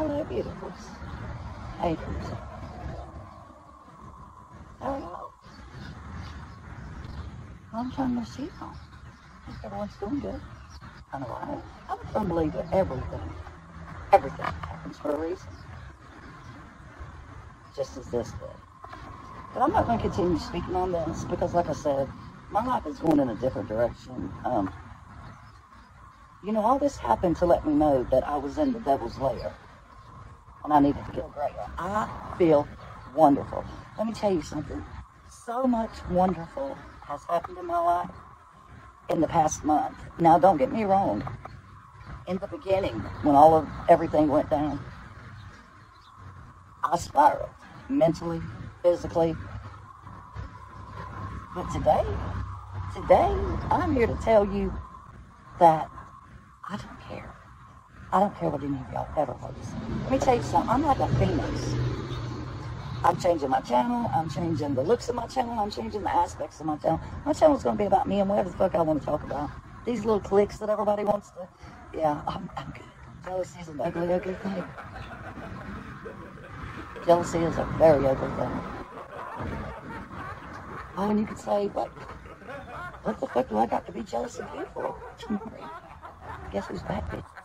Hello, beautifuls. How you doing? There we go. Long time no see now. I think everyone's doing good. I don't know why. I'm a firm believer everything happens for a reason. Just as this did. But I'm not going to continue speaking on this because, like I said, my life is going in a different direction. You know, all this happened to let me know that I was in the devil's lair and I needed to feel great. I feel wonderful. Let me tell you something. So much wonderful has happened in my life in the past month. Now, don't get me wrong. In the beginning, when all of everything went down, I spiraled mentally, physically. But today, I'm here to tell you that I don't care. I don't care what any of y'all ever lose. Let me tell you something. I'm like a phoenix. I'm changing my channel. I'm changing the looks of my channel. I'm changing the aspects of my channel. My channel's going to be about me and whatever the fuck I want to talk about. These little clicks that everybody wants to... Yeah, I'm good. Jealousy is an ugly thing. Jealousy is a very ugly thing. Oh, and you could say, like, what the fuck do I got to be jealous of you for? Guess who's back there?